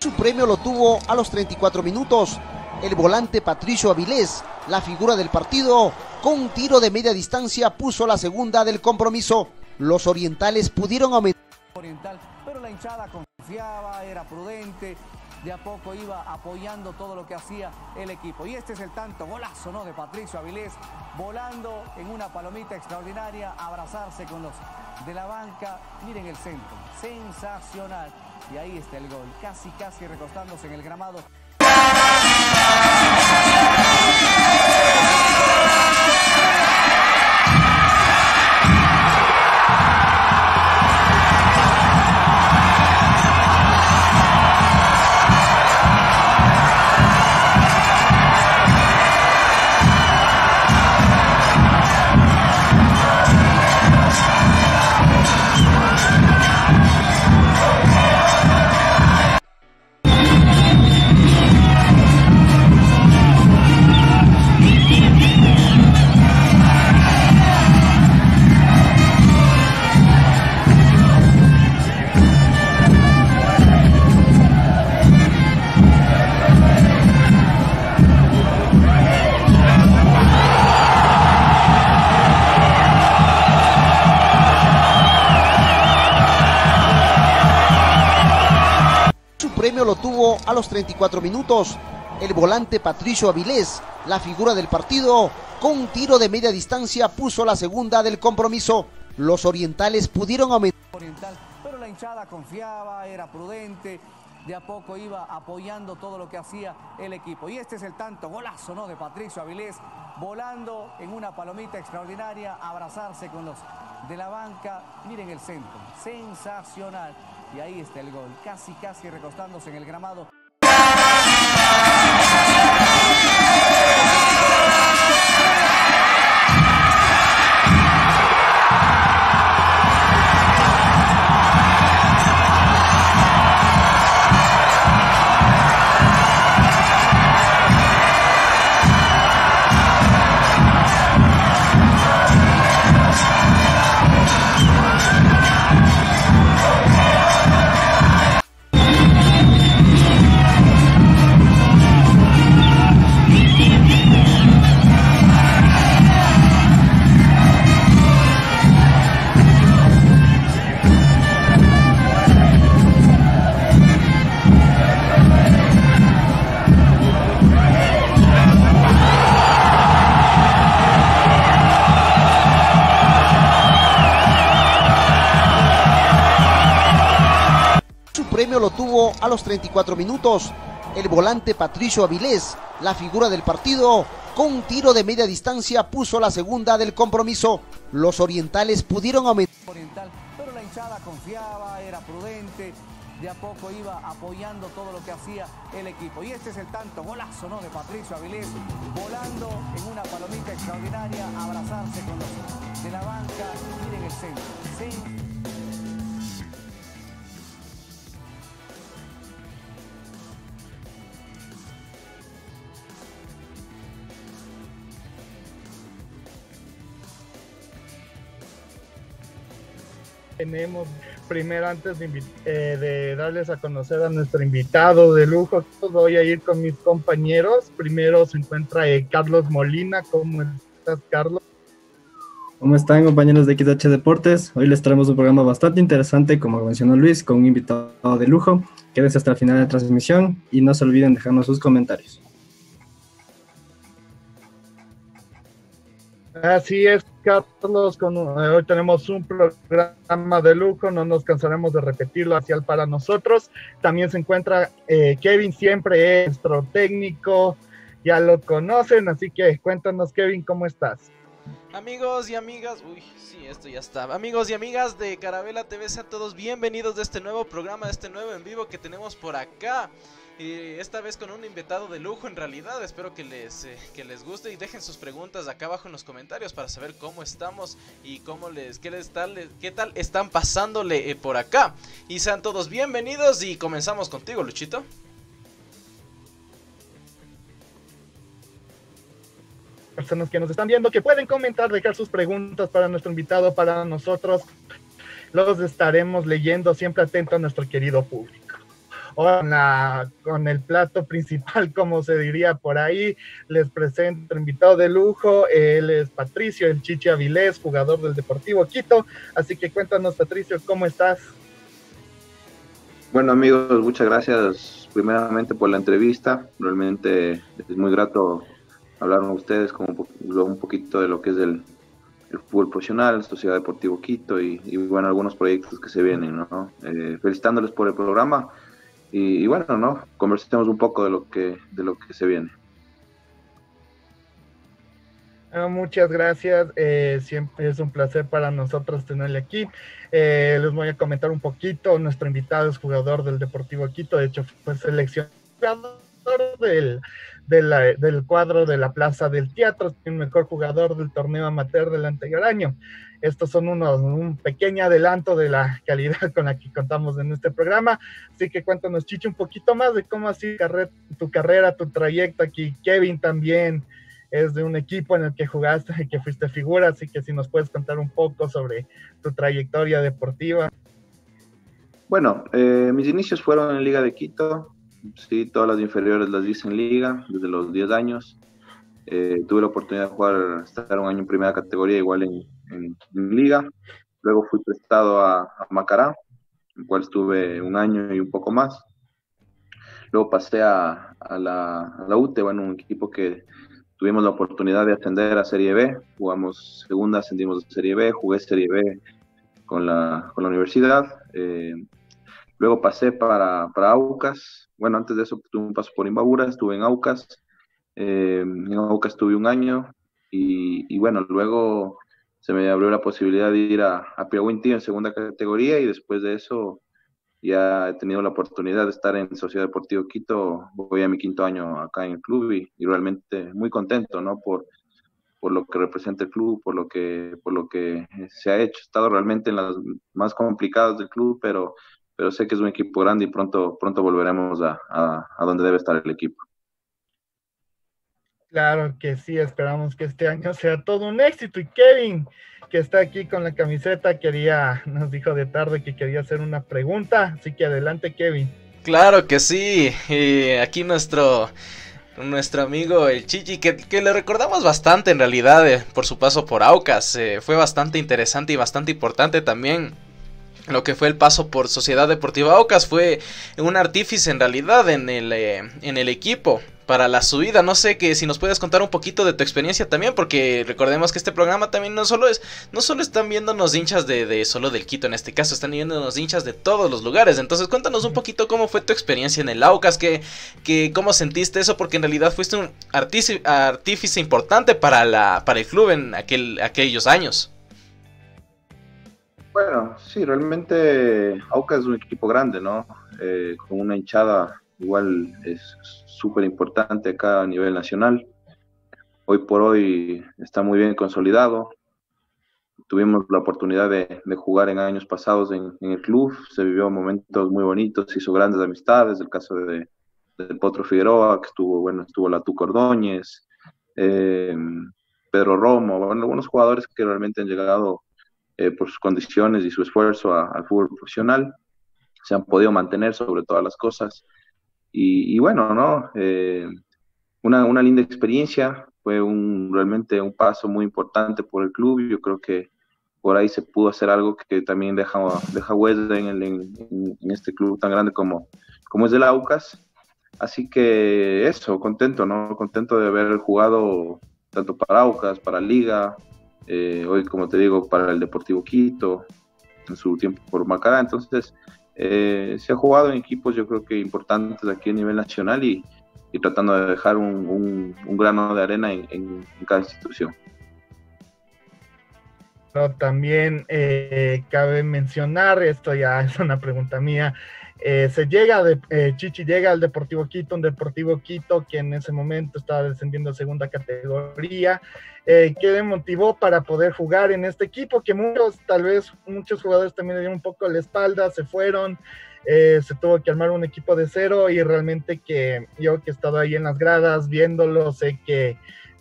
Su premio lo tuvo a los 34 minutos el volante Patricio Avilés, la figura del partido. Con un tiro de media distancia puso la segunda del compromiso. Los orientales pudieron aumentar. Oriental, pero la hinchada confiaba, era prudente, de a poco iba apoyando todo lo que hacía el equipo. Y este es el tanto, golazo, ¿no?, de Patricio Avilés, volando en una palomita extraordinaria, abrazarse con los de la banca. Miren el centro, sensacional. Y ahí está el gol, casi recostándose en el gramado. Lo tuvo a los 34 minutos el volante Patricio Avilés, la figura del partido. Con un tiro de media distancia puso la segunda del compromiso. Los orientales pudieron aumentar. Oriental, pero la hinchada confiaba, era prudente, de a poco iba apoyando todo lo que hacía el equipo. Y este es el tanto, golazo, ¿no?, de Patricio Avilés, volando en una palomita extraordinaria, abrazarse con los de la banca. Miren el centro, sensacional. Y ahí está el gol, casi recostándose en el gramado. Lo tuvo a los 34 minutos el volante Patricio Avilés, la figura del partido. Con un tiro de media distancia puso la segunda del compromiso. Los orientales pudieron aumentar. Oriental, pero la hinchada confiaba, era prudente, de a poco iba apoyando todo lo que hacía el equipo. Y este es el tanto, golazo, ¿no?, de Patricio Avilés, volando en una palomita extraordinaria, abrazarse con los de la banca. Miren el centro, sí. Tenemos primero, antes de darles a conocer a nuestro invitado de lujo, voy a ir con mis compañeros. Primero se encuentra Carlos Molina. ¿Cómo estás, Carlos? ¿Cómo están, compañeros de XH Deportes? Hoy les traemos un programa bastante interesante, como mencionó Luis, con un invitado de lujo. Quédense hasta el final de la transmisión y no se olviden dejarnos sus comentarios. Así es, Carlos, hoy tenemos un programa de lujo, no nos cansaremos de repetirlo, especial para nosotros. También se encuentra Kevin, siempre es nuestro técnico, ya lo conocen, así que cuéntanos, Kevin, ¿cómo estás? Amigos y amigas, amigos y amigas de Carabela TV, sean todos bienvenidos de este nuevo programa, de este nuevo en vivo que tenemos por acá. Esta vez con un invitado de lujo en realidad. Espero que les guste y dejen sus preguntas acá abajo en los comentarios para saber cómo estamos y qué tal están pasándole por acá. Y sean todos bienvenidos y comenzamos contigo, Luchito. Personas que nos están viendo, que pueden comentar, dejar sus preguntas para nuestro invitado, para nosotros. Los estaremos leyendo, siempre atento a nuestro querido público. con el plato principal, como se diría por ahí. Les presento invitado de lujo, él es Patricio, el Chichi Avilés, jugador del Deportivo Quito. Así que cuéntanos, Patricio, ¿cómo estás? Bueno, amigos, muchas gracias primeramente por la entrevista. Realmente es muy grato hablar con ustedes un poquito de lo que es el fútbol profesional, Sociedad Deportivo Quito y bueno, algunos proyectos que se vienen, ¿no? Felicitándoles por el programa y bueno, ¿no? Conversemos un poco de lo que se viene. Muchas gracias, siempre es un placer para nosotros tenerle aquí. Les voy a comentar un poquito, nuestro invitado es jugador del Deportivo Quito, de hecho fue seleccionado del cuadro de la Plaza del Teatro, el mejor jugador del torneo amateur del anterior año. Estos son un pequeño adelanto de la calidad con la que contamos en este programa, así que cuéntanos, Chichi, un poquito más de cómo ha sido tu trayecto aquí. Kevin también es de un equipo en el que jugaste y que fuiste figura, así que si nos puedes contar un poco sobre tu trayectoria deportiva. Bueno, mis inicios fueron en Liga de Quito. Sí, todas las inferiores las hice en Liga, desde los 10 años. Tuve la oportunidad de jugar, estar un año en primera categoría, igual en Liga. Luego fui prestado a Macará, en el cual estuve un año y un poco más. Luego pasé a la UTE, bueno, un equipo que tuvimos la oportunidad de ascender a Serie B. Jugamos segunda, ascendimos a Serie B, jugué Serie B con la universidad. Luego pasé para Aucas. Bueno, antes de eso tuve un paso por Imbabura, estuve en Aucas. En Aucas estuve un año y bueno, luego se me abrió la posibilidad de ir a Piahuinti en segunda categoría y después de eso ya he tenido la oportunidad de estar en Sociedad Deportiva Quito. Voy a mi quinto año acá en el club y realmente muy contento, ¿no? Por lo que representa el club, por lo que se ha hecho. He estado realmente en las más complicadas del club, pero sé que es un equipo grande y pronto volveremos a donde debe estar el equipo. Claro que sí, esperamos que este año sea todo un éxito. Y Kevin, que está aquí con la camiseta, nos dijo de tarde que quería hacer una pregunta, así que adelante, Kevin. Claro que sí, y aquí nuestro amigo el Chichi, que le recordamos bastante en realidad por su paso por Aucas. Fue bastante interesante y bastante importante también. Lo que fue el paso por Sociedad Deportiva Aucas fue un artífice en realidad en el equipo para la subida. No sé si nos puedes contar un poquito de tu experiencia también, porque recordemos que este programa también no solo están viéndonos hinchas de solo del Quito en este caso, están viéndonos hinchas de todos los lugares. Entonces cuéntanos un poquito cómo fue tu experiencia en el Aucas, cómo sentiste eso, porque en realidad fuiste un artífice importante para el club en aquellos años. Bueno, sí, realmente Aucas es un equipo grande, ¿no? Con una hinchada igual es súper importante acá a nivel nacional. Hoy por hoy está muy bien consolidado. Tuvimos la oportunidad de jugar en años pasados en el club. Se vivió momentos muy bonitos, hizo grandes amistades. El caso de Potro Figueroa, que estuvo La Tuca Ordóñez, Pedro Romo, bueno, algunos jugadores que realmente han llegado por sus condiciones y su esfuerzo al fútbol profesional, se han podido mantener sobre todas las cosas, y bueno, ¿no? Una linda experiencia, fue realmente un paso muy importante por el club. Yo creo que por ahí se pudo hacer algo que también deja huella en este club tan grande como es el Aucas, así que eso, contento, ¿no? Contento de haber jugado tanto para Aucas, para Liga, hoy, como te digo, para el Deportivo Quito, en su tiempo por Macará. Entonces, se ha jugado en equipos, yo creo que importantes aquí a nivel nacional y tratando de dejar un grano de arena en cada institución. También cabe mencionar, esto ya es una pregunta mía, Chichi llega al Deportivo Quito, un Deportivo Quito que en ese momento estaba descendiendo a segunda categoría. ¿Qué le motivó para poder jugar en este equipo? Que tal vez muchos jugadores también le dieron un poco la espalda, se fueron, se tuvo que armar un equipo de cero, y realmente que yo, que he estado ahí en las gradas viéndolo, sé que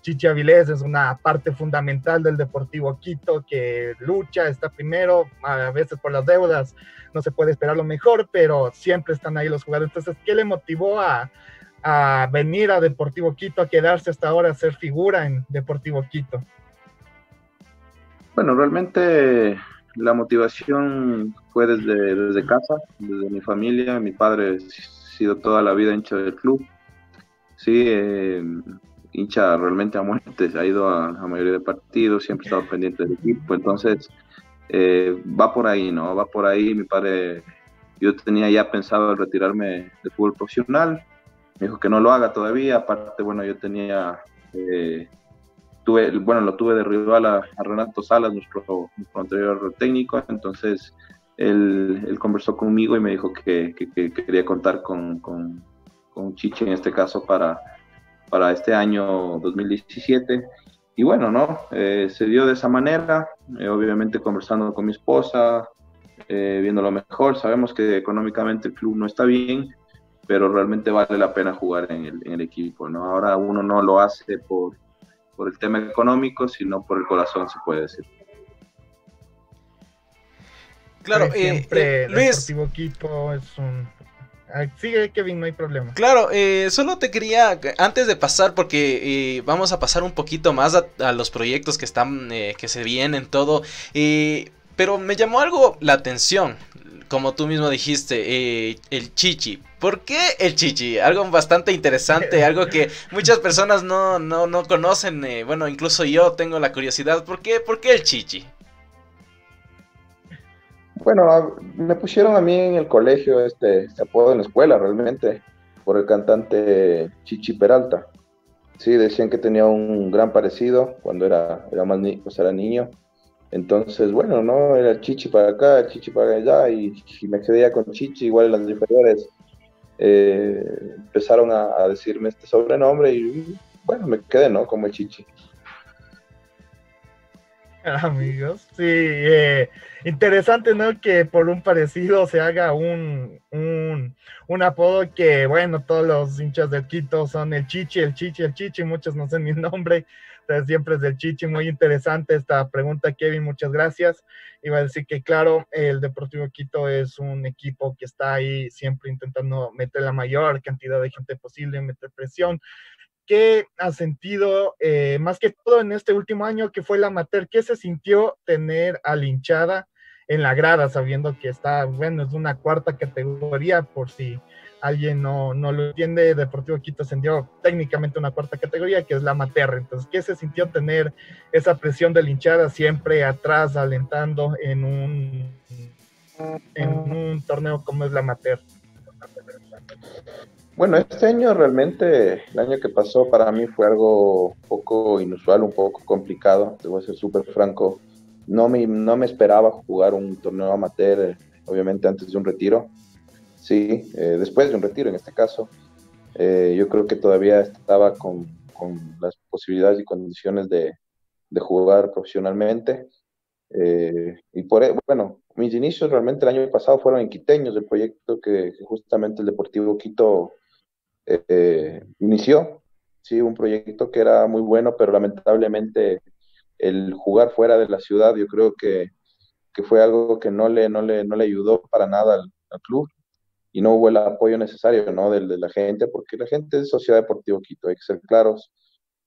Chichi Avilés es una parte fundamental del Deportivo Quito, que lucha, está primero, a veces por las deudas no se puede esperar lo mejor, pero siempre están ahí los jugadores. Entonces, ¿qué le motivó a venir a Deportivo Quito, a quedarse hasta ahora, a ser figura en Deportivo Quito? Bueno, realmente la motivación fue desde casa, desde mi familia. Mi padre ha sido toda la vida hincha del club, sí, hincha realmente a muerte, ha ido a la mayoría de partidos, siempre ha estado pendiente del equipo. Entonces va por ahí, ¿no? Va por ahí. Mi padre, yo tenía ya pensado retirarme del fútbol profesional, me dijo que no lo haga todavía. Aparte, bueno, yo tenía... lo tuve de rival a Renato Salas, nuestro anterior técnico. Entonces él conversó conmigo y me dijo que quería contar con Chichi, en este caso, para este año 2017. Y bueno, ¿no? Se dio de esa manera, obviamente conversando con mi esposa, viendo lo mejor. Sabemos que económicamente el club no está bien, pero realmente vale la pena jugar en el equipo, ¿no? Ahora uno no lo hace por el tema económico, sino por el corazón, se puede decir. Claro, siempre Luis... El Deportivo Quito es un... Sigue, Kevin, no hay problema. Claro, solo te quería, antes de pasar, porque vamos a pasar un poquito más a los proyectos que están, que se vienen, todo, pero me llamó algo la atención, como tú mismo dijiste, el Chichi. ¿Por qué el Chichi? Algo bastante interesante, algo que muchas personas no conocen. Bueno, incluso yo tengo la curiosidad. ¿Por qué el Chichi? Bueno, me pusieron a mí en el colegio este apodo en la escuela, realmente, por el cantante Chichi Peralta. Sí, decían que tenía un gran parecido cuando era niño. Entonces, bueno, ¿no? Era Chichi para acá, el Chichi para allá, y me quedé con Chichi. Igual en las inferiores empezaron a decirme este sobrenombre y bueno, me quedé, ¿no? Como el Chichi. Amigos, sí, interesante, ¿no? Que por un parecido se haga un apodo que, bueno, todos los hinchas del Quito son el Chichi, el Chichi, el Chichi, muchos no sé ni el nombre, entonces siempre es el Chichi. Muy interesante esta pregunta, Kevin, muchas gracias. Iba a decir que, claro, el Deportivo Quito es un equipo que está ahí siempre intentando meter la mayor cantidad de gente posible, meter presión. ¿Qué has sentido, más que todo en este último año que fue el amateur? ¿Qué se sintió tener a la hinchada en la grada, sabiendo que está, bueno, es una cuarta categoría? Por si alguien no lo entiende, Deportivo Quito ascendió técnicamente una cuarta categoría, que es la amateur. Entonces, ¿qué se sintió tener esa presión de la hinchada siempre atrás, alentando en un torneo como es la amateur? Bueno, este año realmente, el año que pasó para mí fue algo un poco inusual, un poco complicado, te voy a ser súper franco. No me esperaba jugar un torneo amateur, obviamente antes de un retiro, sí, después de un retiro en este caso. Yo creo que todavía estaba con las posibilidades y condiciones de jugar profesionalmente. Y por bueno, mis inicios realmente el año pasado fueron en Quiteños, el proyecto que justamente el Deportivo Quito inició, sí, un proyecto que era muy bueno, pero lamentablemente el jugar fuera de la ciudad, yo creo que fue algo que no le ayudó para nada al club, y no hubo el apoyo necesario, ¿no? de la gente, porque la gente es Sociedad Deportivo Quito, hay que ser claros.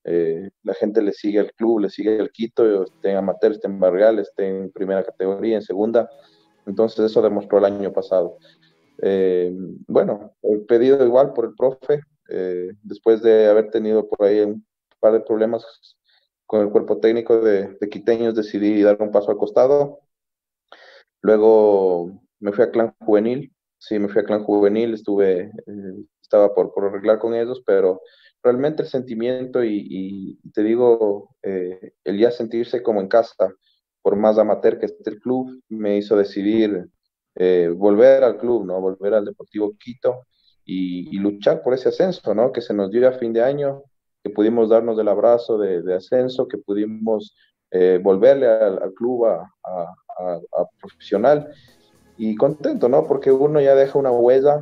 La gente le sigue al club, le sigue al Quito, esté en amateur, esté en barrial, esté en primera categoría, en segunda. Entonces eso demostró el año pasado. Bueno, el pedido igual por el profe, después de haber tenido por ahí un par de problemas con el cuerpo técnico de Quiteños, decidí dar un paso al costado. Luego me fui a Clan Juvenil, sí, estaba por arreglar con ellos, pero realmente el sentimiento y te digo, el ya sentirse como en casa, por más amateur que esté el club, me hizo decidir volver al club, ¿no? Volver al Deportivo Quito y luchar por ese ascenso, ¿no? Que se nos dio a fin de año, que pudimos darnos el abrazo de ascenso, que pudimos volverle al club a profesional, y contento, ¿no? Porque uno ya deja una huella.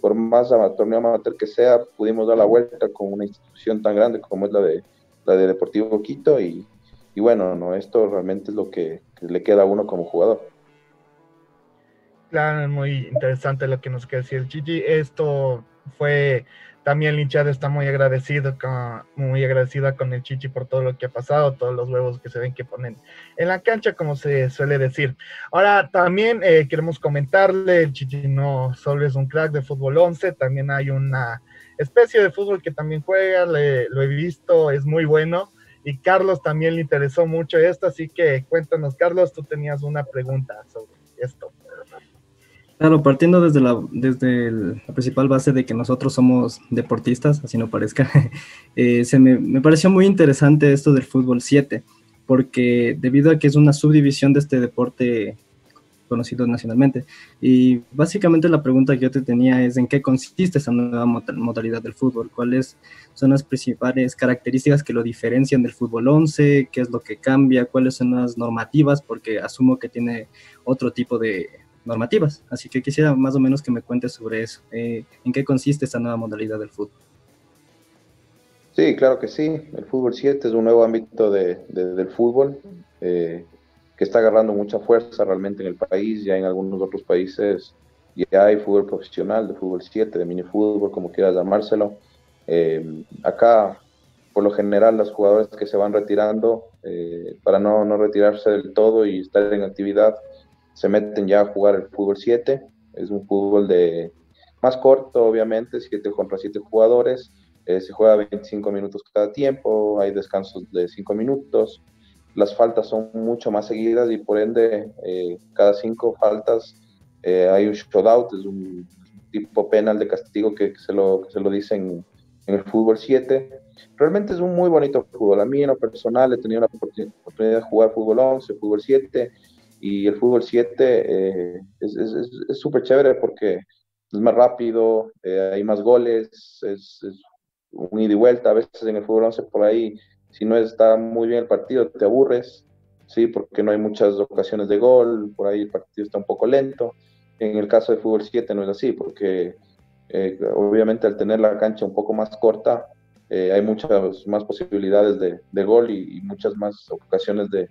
Por más torneo amateur que sea, pudimos dar la vuelta con una institución tan grande como es la de la de Deportivo Quito, y bueno, no, esto realmente es lo que le queda a uno como jugador. Claro, es muy interesante lo que nos quiere decir Chichi. Esto fue también, la hinchada está muy agradecida con el Chichi por todo lo que ha pasado, todos los huevos que se ven que ponen en la cancha, como se suele decir. Ahora también queremos comentarle, el Chichi no solo es un crack de fútbol 11, también hay una especie de fútbol que también juega, lo he visto, es muy bueno, y Carlos también le interesó mucho esto, así que cuéntanos, Carlos, tú tenías una pregunta sobre esto. Claro, partiendo desde la principal base de que nosotros somos deportistas, así no parezca, me pareció muy interesante esto del fútbol 7, porque debido a que es una subdivisión de este deporte conocido nacionalmente, y básicamente la pregunta que yo te tenía es en qué consiste esta nueva modalidad del fútbol, cuáles son las principales características que lo diferencian del fútbol 11, qué es lo que cambia, cuáles son las normativas, porque asumo que tiene otro tipo de normativas, así que quisiera más o menos que me cuentes sobre eso, en qué consiste esta nueva modalidad del fútbol. Sí, claro que sí, el fútbol 7 es un nuevo ámbito del fútbol que está agarrando mucha fuerza realmente en el país. Ya en algunos otros países ya hay fútbol profesional, de fútbol 7, de minifútbol, como quieras llamárselo. Acá por lo general los jugadores que se van retirando, para no retirarse del todo y estar en actividad, se meten ya a jugar el fútbol 7, es un fútbol más corto obviamente, 7 contra 7 jugadores, se juega 25 minutos cada tiempo, hay descansos de 5 minutos, las faltas son mucho más seguidas y por ende cada 5 faltas hay un shootout, es un tipo penal de castigo que se lo dicen en el fútbol 7. Realmente es un muy bonito fútbol. A mí en lo personal he tenido la oportunidad de jugar fútbol 11, fútbol 7, y el fútbol 7 es súper chévere porque es más rápido, hay más goles, es un ida y vuelta. A veces en el fútbol 11 por ahí, si no está muy bien el partido, te aburres, ¿sí? Porque no hay muchas ocasiones de gol, por ahí el partido está un poco lento. En el caso del fútbol 7 no es así, porque obviamente al tener la cancha un poco más corta, hay muchas más posibilidades de gol y muchas más ocasiones de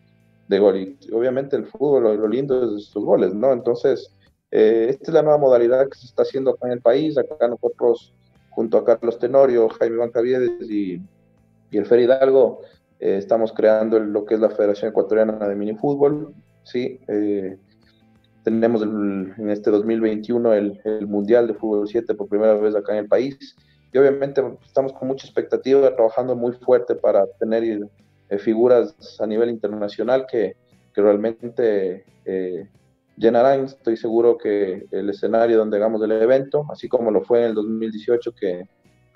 gol, y obviamente el fútbol, lo lindo es sus goles, ¿no? Entonces, esta es la nueva modalidad que se está haciendo acá en el país. Acá nosotros, junto a Carlos Tenorio, Jaime Bancaviedes y el Fer Hidalgo, estamos creando lo que es la Federación Ecuatoriana de Minifútbol, ¿sí? Tenemos en este 2021 el Mundial de Fútbol 7 por primera vez acá en el país, y obviamente estamos con mucha expectativa, trabajando muy fuerte para tener figuras a nivel internacional que realmente llenarán, estoy seguro, que el escenario donde hagamos el evento, así como lo fue en el 2018 que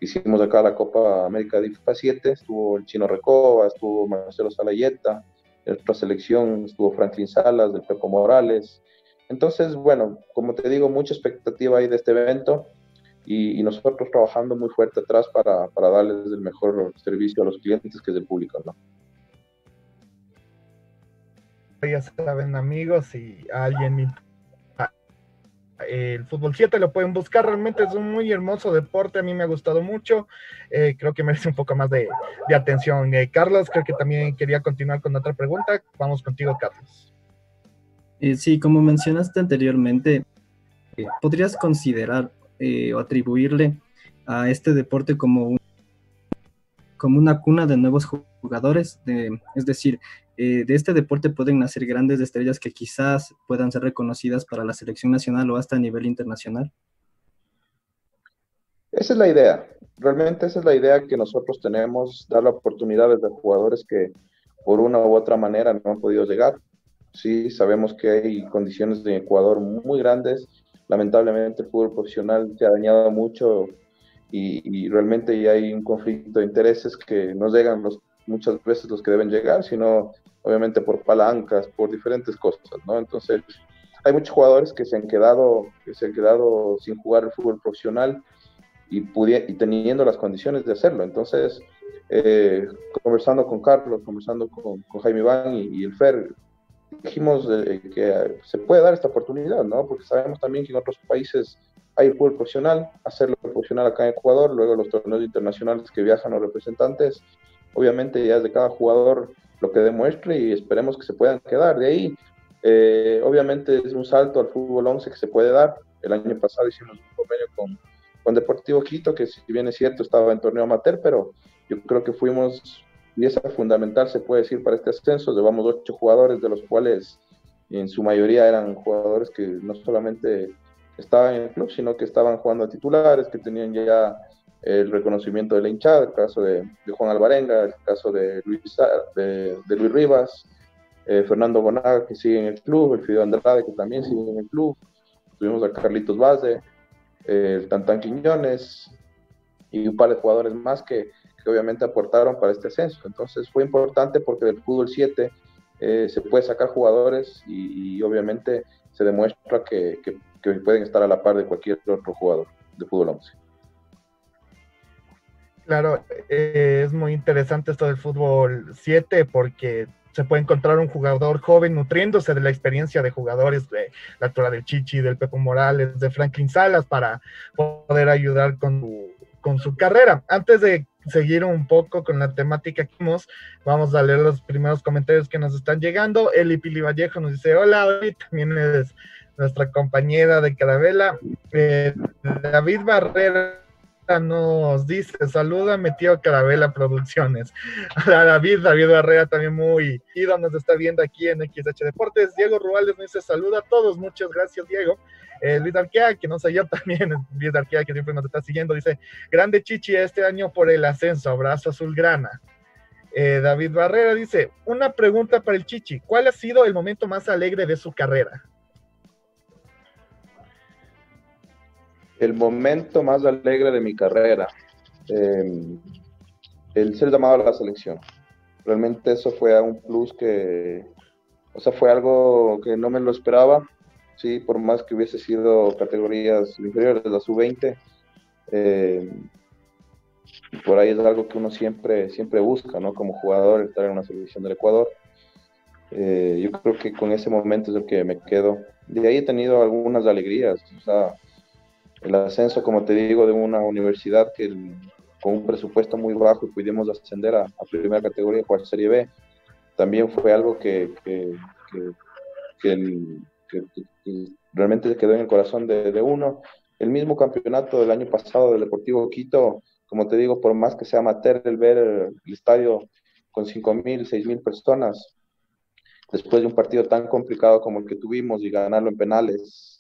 hicimos acá la Copa América de FIFA 7, estuvo el Chino Recoba, estuvo Marcelo Salayeta, en nuestra selección estuvo Franklin Salas, del Pepo Morales. Entonces, bueno, como te digo, mucha expectativa ahí de este evento, y nosotros trabajando muy fuerte atrás para darles el mejor servicio a los clientes, que es el público, ¿no? Ya saben, amigos, si alguien el fútbol 7 lo pueden buscar, realmente es un muy hermoso deporte, a mí me ha gustado mucho, creo que merece un poco más de atención. Carlos, creo que también quería continuar con otra pregunta, vamos contigo, Carlos. Sí, como mencionaste anteriormente, ¿podrías considerar o atribuirle a este deporte como una cuna de nuevos jugadores? Es decir, de este deporte pueden nacer grandes estrellas que quizás puedan ser reconocidas para la selección nacional o hasta a nivel internacional. Esa es la idea, realmente esa es la idea que nosotros tenemos, dar la oportunidad a jugadores que por una u otra manera no han podido llegar. Sí, sabemos que hay condiciones en Ecuador muy grandes, lamentablemente el fútbol profesional se ha dañado mucho, y realmente ya hay un conflicto de intereses que no llegan muchas veces los que deben llegar, sino obviamente por palancas, por diferentes cosas, ¿no? Entonces, hay muchos jugadores que se han quedado sin jugar el fútbol profesional y teniendo las condiciones de hacerlo. Entonces, conversando con Carlos, conversando con Jaime Iván y el Fer, dijimos que se puede dar esta oportunidad, ¿no? Porque sabemos también que en otros países hay el fútbol profesional, hacerlo profesional acá en Ecuador, luego los torneos internacionales que viajan los representantes, obviamente ya es de cada jugador lo que demuestre y esperemos que se puedan quedar. De ahí, obviamente es un salto al fútbol 11 que se puede dar. El año pasado hicimos un convenio con Deportivo Quito, que si bien es cierto estaba en torneo amateur, pero yo creo que fuimos pieza fundamental, se puede decir, para este ascenso. Llevamos 8 jugadores, de los cuales en su mayoría eran jugadores que no solamente estaban en el club, sino que estaban jugando a titulares, que tenían ya el reconocimiento de la hinchada, el caso de Juan Albarenga, el caso de Luis Rivas, Fernando Bonaga, que sigue en el club, el Fido Andrade, que también sigue en el club, tuvimos a Carlitos Base, el Tantán Quiñones, y un par de jugadores más que obviamente aportaron para este ascenso. Entonces fue importante porque del fútbol 7 se puede sacar jugadores y obviamente se demuestra que pueden estar a la par de cualquier otro jugador de fútbol 11. Claro, es muy interesante esto del fútbol 7 porque se puede encontrar un jugador joven nutriéndose de la experiencia de jugadores de la altura del Chichi, del Pepo Morales, de Franklin Salas, para poder ayudar con su carrera. Antes de seguir un poco con la temática que vimos, vamos a leer los primeros comentarios que nos están llegando. Eli Pili Vallejo nos dice, hola, hoy también es nuestra compañera de Carabela. David Barrera nos dice, salúdame tío Carabela Producciones. Hola David Barrera, también muy ido, nos está viendo aquí en XH Deportes. Diego Ruales nos dice, saluda a todos, muchas gracias Diego. Luis Darquea, que no sé yo también, Luis Darquea, que siempre nos está siguiendo, dice, grande Chichi este año por el ascenso, abrazo azulgrana. David Barrera dice, una pregunta para el Chichi, ¿cuál ha sido el momento más alegre de su carrera? El momento más alegre de mi carrera, el ser llamado a la selección. Realmente eso fue un plus que, o sea, fue algo que no me lo esperaba, sí, por más que hubiese sido categorías inferiores, la sub-20, por ahí es algo que uno siempre busca, ¿no? Como jugador, estar en una selección del Ecuador. Yo creo que con ese momento es el que me quedo. De ahí he tenido algunas alegrías, o sea, el ascenso, como te digo, de una universidad que con un presupuesto muy bajo pudimos ascender a primera categoría, jugar Serie B, también fue algo que realmente se quedó en el corazón de uno. El mismo campeonato del año pasado del Deportivo Quito, como te digo, por más que sea amateur, el ver el estadio con 5,000, 6,000 personas, después de un partido tan complicado como el que tuvimos y ganarlo en penales,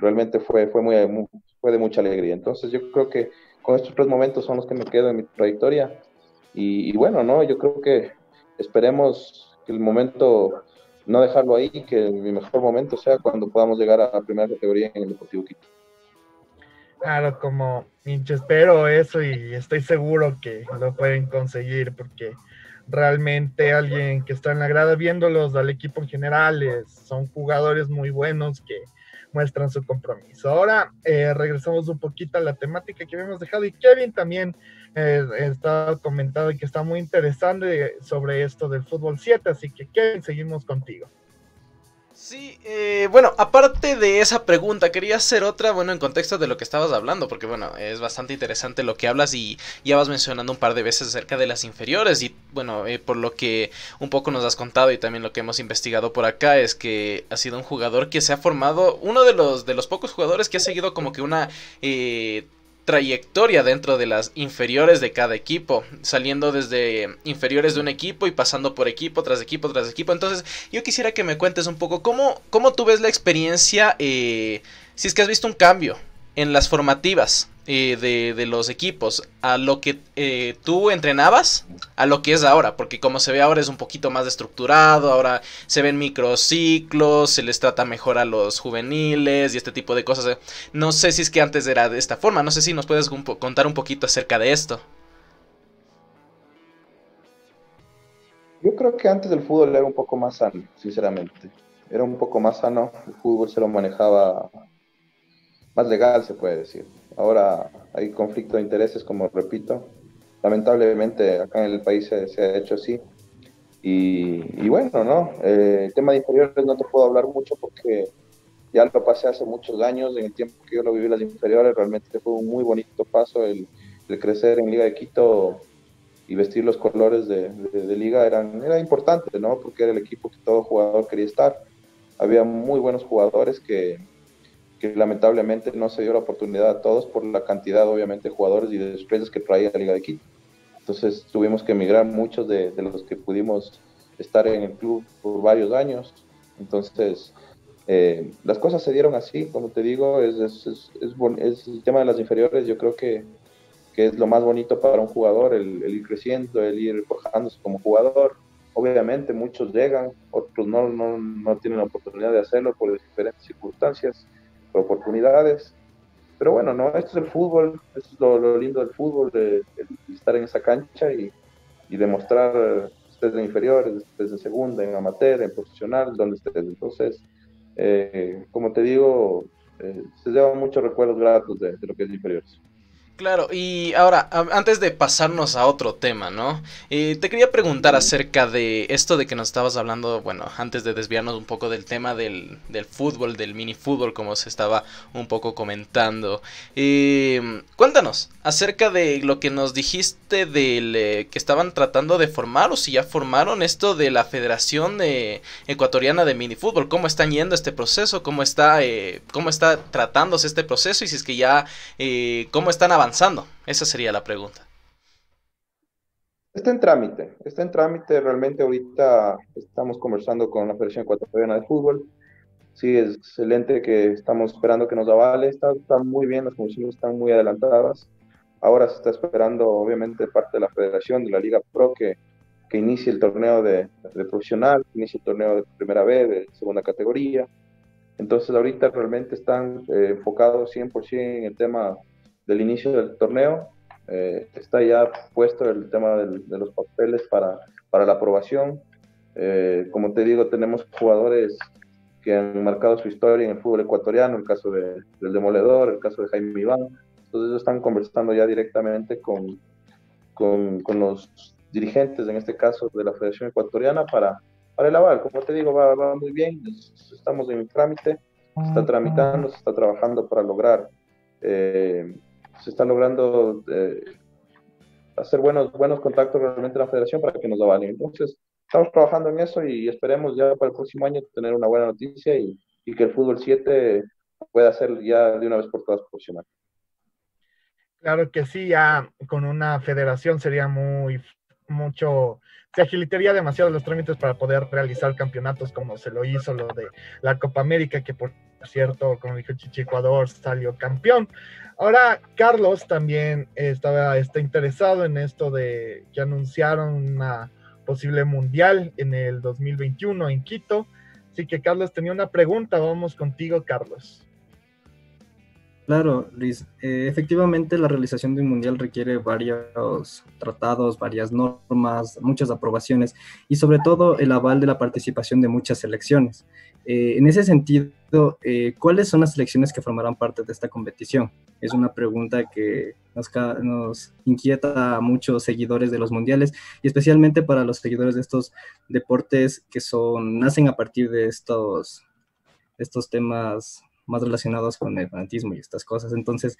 realmente fue de mucha alegría. Entonces yo creo que con estos 3 momentos son los que me quedo en mi trayectoria y bueno, ¿no? Yo creo que esperemos que el momento, no dejarlo ahí, que mi mejor momento sea cuando podamos llegar a la primera categoría en el Deportivo Quito. Claro, como hincha espero eso y estoy seguro que lo pueden conseguir porque realmente alguien que está en la grada viéndolos al equipo en general, son jugadores muy buenos que muestran su compromiso. Ahora regresamos un poquito a la temática que habíamos dejado y Kevin también está comentando que está muy interesante sobre esto del fútbol 7, así que Kevin, seguimos contigo. Sí, bueno, aparte de esa pregunta, quería hacer otra, bueno, en contexto de lo que estabas hablando, porque bueno, es bastante interesante lo que hablas y ya vas mencionando un par de veces acerca de las inferiores y bueno, por lo que un poco nos has contado y también lo que hemos investigado por acá es que ha sido un jugador que se ha formado, uno de los pocos jugadores que ha seguido como que una trayectoria dentro de las inferiores de cada equipo, saliendo desde inferiores de un equipo y pasando por equipo tras equipo tras equipo. Entonces yo quisiera que me cuentes un poco cómo tú ves la experiencia, si es que has visto un cambio en las formativas de los equipos a lo que tú entrenabas a lo que es ahora, porque como se ve ahora es un poquito más estructurado, ahora se ven microciclos, se les trata mejor a los juveniles y este tipo de cosas. No sé si es que antes era de esta forma, no sé si nos puedes contar un poquito acerca de esto. Yo creo que antes el fútbol era un poco más sano, sinceramente, era un poco más sano, el fútbol se lo manejaba más legal, se puede decir. Ahora hay conflicto de intereses, como repito, lamentablemente acá en el país se ha hecho así, y bueno, ¿no? El tema de inferiores no te puedo hablar mucho porque ya lo pasé hace muchos años, en el tiempo que yo lo viví las inferiores, realmente fue un muy bonito paso el crecer en Liga de Quito, y vestir los colores de liga era importante, ¿no? Porque era el equipo que todo jugador quería estar. Había muy buenos jugadores que lamentablemente no se dio la oportunidad a todos por la cantidad, obviamente, de jugadores y de estrellas que traía la Liga de Quito. Entonces tuvimos que emigrar muchos de los que pudimos estar en el club por varios años. Entonces las cosas se dieron así, como te digo, es el tema de las inferiores. Yo creo que es lo más bonito para un jugador, el ir creciendo, el ir forjándose como jugador. Obviamente muchos llegan, otros no tienen la oportunidad de hacerlo por diferentes circunstancias, por oportunidades. Pero bueno, no, esto es el fútbol, esto es lo lindo del fútbol, de estar en esa cancha y demostrar, estés en inferiores, estés en segunda, en amateur, en profesional, donde estés. Entonces, como te digo, se llevan muchos recuerdos gratos de lo que es inferiores. Claro, y ahora, antes de pasarnos a otro tema, ¿no? Te quería preguntar acerca de esto de que nos estabas hablando, bueno, antes de desviarnos un poco del tema del fútbol, del minifútbol, como se estaba un poco comentando. Cuéntanos acerca de lo que nos dijiste del que estaban tratando de formar, o si ya formaron, esto de la Federación Ecuatoriana de Minifútbol. ¿Cómo están yendo este proceso? ¿Cómo está tratándose este proceso? Y si es que ya, ¿cómo están avanzando? Esa sería la pregunta. Está en trámite, realmente ahorita estamos conversando con la Federación Ecuatoriana de Fútbol. Sí, es excelente que estamos esperando que nos avale, está muy bien, las conversaciones están muy adelantadas. Ahora se está esperando, obviamente, de parte de la Federación, de la Liga Pro, que inicie el torneo de profesional, que inicie el torneo de primera B, de segunda categoría. Entonces ahorita realmente están enfocados 100% en el tema del inicio del torneo. Está ya puesto el tema de los papeles para la aprobación. Como te digo, tenemos jugadores que han marcado su historia en el fútbol ecuatoriano, el caso del Demoledor, el caso de Jaime Iván. Entonces ellos están conversando ya directamente con los dirigentes, en este caso de la Federación Ecuatoriana, para el aval. Como te digo, va muy bien, estamos en el trámite, se está tramitando, se está trabajando para lograr se está logrando hacer buenos contactos realmente en la federación para que nos avalen. Entonces, estamos trabajando en eso y esperemos ya para el próximo año tener una buena noticia y que el fútbol 7 pueda ser ya de una vez por todas profesional. Claro que sí, ya con una federación sería se agilitaría demasiado los trámites para poder realizar campeonatos como se lo hizo lo de la Copa América, que por cierto, como dijo Chichi, Ecuador salió campeón. Ahora, Carlos también está interesado en esto de que anunciaron una posible mundial en el 2021 en Quito. Así que Carlos tenía una pregunta, vamos contigo, Carlos. Claro, Luis. Efectivamente, la realización de un mundial requiere varios tratados, varias normas, muchas aprobaciones y sobre todo el aval de la participación de muchas selecciones. En ese sentido, ¿cuáles son las selecciones que formarán parte de esta competición? Es una pregunta que nos inquieta a muchos seguidores de los mundiales y especialmente para los seguidores de estos deportes que nacen a partir de estos temas más relacionados con el fanatismo y estas cosas. Entonces,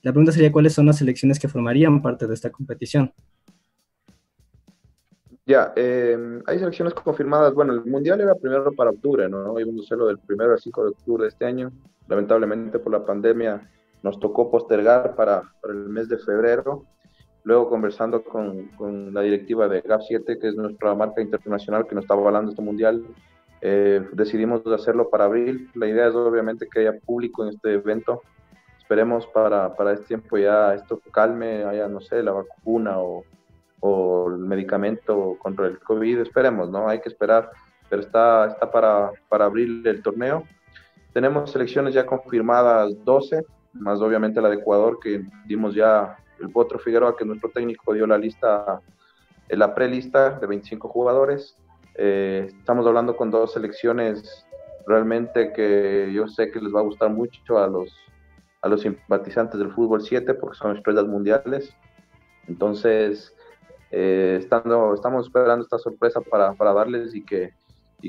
la pregunta sería, ¿cuáles son las selecciones que formarían parte de esta competición? Ya, hay selecciones confirmadas. Bueno, el Mundial era primero para octubre, ¿no? Íbamos a hacerlo del 1 al 5 de octubre de este año. Lamentablemente, por la pandemia, nos tocó postergar para el mes de febrero. Luego, conversando con la directiva de GAP7, que es nuestra marca internacional que nos estaba avalando este Mundial, decidimos hacerlo para abril. La idea es obviamente que haya público en este evento. Esperemos para este tiempo ya esto calme, haya, no sé, la vacuna o el medicamento contra el COVID. Esperemos, ¿no? Hay que esperar, pero está para abril el torneo. Tenemos selecciones ya confirmadas 12, más obviamente la de Ecuador, que dimos ya, el Potro Figueroa, que nuestro técnico dio la lista, la prelista de 25 jugadores. Estamos hablando con dos selecciones realmente que yo sé que les va a gustar mucho a los simpatizantes del fútbol 7 porque son estrellas mundiales. Entonces estamos esperando esta sorpresa para darles y que